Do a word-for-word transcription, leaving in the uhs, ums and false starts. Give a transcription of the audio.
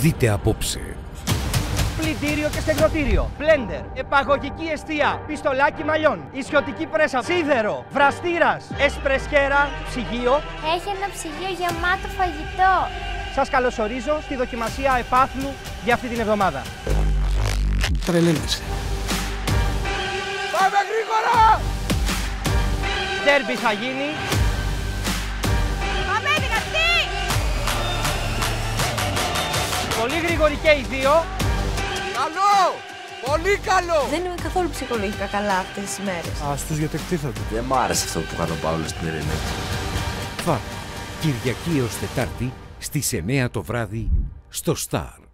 δείτε απόψε. Πλυντήριο και στεγνοτήριο, μπλέντερ, επαγωγική εστία, πιστολάκι μαλλιών, ισιωτική πρέσα, σίδερο, βραστήρας, εσπρεσιέρα, ψυγείο. Έχει ένα ψυγείο γεμάτο φαγητό. Σας καλωσορίζω στη δοκιμασία επάθλου για αυτή την εβδομάδα. Τρελαίνεσαι. Πάμε γρήγορα! Ντέρμπι θα γίνει. Πάμε δυνατή! Πολύ γρήγοροι και οι δύο. Καλό! Πολύ καλό! Δεν είμαι καθόλου ψυχολογικά καλά αυτές τις μέρες. Ας τους διατεκτήθατε. Δεν μ' άρεσε αυτό που κάνω Παύλο στην Ειρήνη. Φα, Κυριακή έως Τετάρτη στις εννιά το βράδυ στο Star.